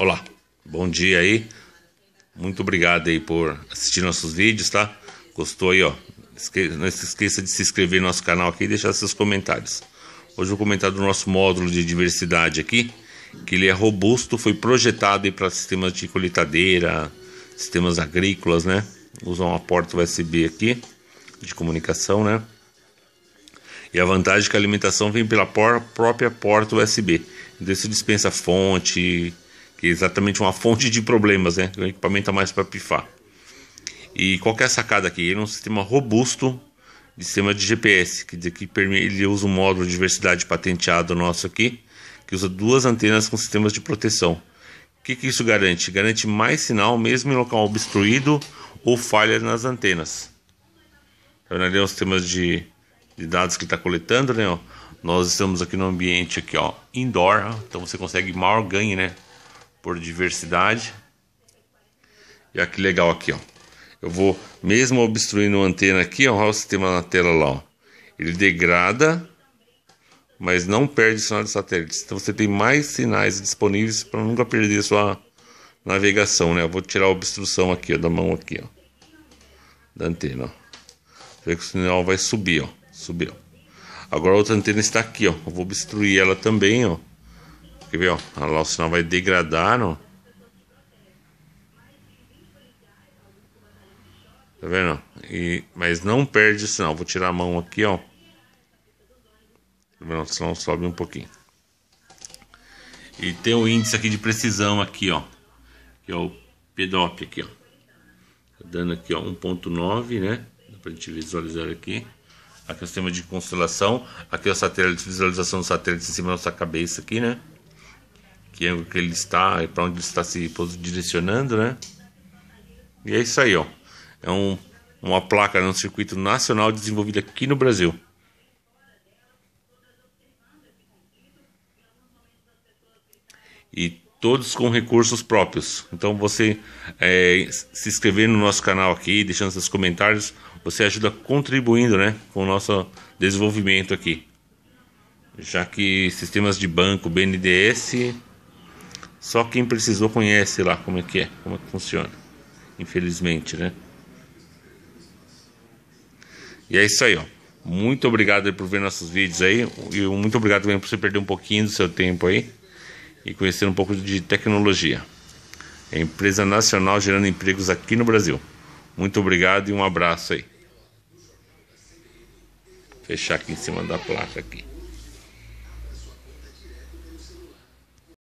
Olá, bom dia aí. Muito obrigado aí por assistir nossos vídeos, tá? Gostou aí, ó? Não se esqueça de se inscrever no nosso canal aqui e deixar seus comentários. Hoje eu vou comentar do nosso módulo de diversidade aqui, que ele é robusto, foi projetado aí para sistemas de colheitadeira, sistemas agrícolas, né? Usa uma porta USB aqui, de comunicação, né? E a vantagem é que a alimentação vem pela própria porta USB. Então isso dispensa fonte, que é exatamente uma fonte de problemas, né? O equipamento é mais para pifar. E qual que é a sacada aqui? Ele é um sistema robusto de sistema de GPS, quer dizer que ele usa um módulo de diversidade patenteado nosso aqui, que usa duas antenas com sistemas de proteção. O que isso garante? Garante mais sinal, mesmo em local obstruído ou falha nas antenas. Então, ali é um sistema de dados que está coletando, né? Ó, nós estamos aqui no ambiente aqui, ó, indoor, então você consegue maior ganho, né, por diversidade. E aqui legal aqui, ó, eu vou mesmo obstruindo a antena aqui, ó, olha o sistema na tela lá, ó, ele degrada, mas não perde sinal de satélite. Então você tem mais sinais disponíveis para nunca perder a sua navegação, né? Eu vou tirar a obstrução aqui, ó, da mão aqui, ó, da antena, ó. Vê que o sinal vai subir, ó. Subiu. Agora a outra antena está aqui, ó. Eu vou obstruir ela também, ó. Quer ver, ó? Lá o sinal vai degradar, ó. Tá vendo? E, mas não perde o sinal. Vou tirar a mão aqui, ó. Tá vendo? O sinal sobe um pouquinho. E tem o índice aqui de precisão aqui, ó. Que é o PDOP aqui, ó. Tá dando aqui, ó, 1.9, né? Dá pra gente visualizar aqui. Aqui é o sistema de constelação, aqui é o satélite, visualização do satélite em cima da nossa cabeça aqui, né? Que ângulo que ele está, para onde ele está se direcionando, né? E é isso aí, ó. É uma placa, um circuito nacional desenvolvido aqui no Brasil. E todos com recursos próprios. Então você se inscrever no nosso canal aqui, deixando seus comentários, você ajuda contribuindo, né, com o nosso desenvolvimento aqui. Já que sistemas de banco, BNDES, só quem precisou conhece lá como é que é, como é que funciona. Infelizmente, né? E é isso aí, ó. Muito obrigado por ver nossos vídeos aí. E muito obrigado também por você perder um pouquinho do seu tempo aí e conhecer um pouco de tecnologia. É empresa nacional gerando empregos aqui no Brasil. Muito obrigado e um abraço aí. Fechar aqui em cima da placa aqui.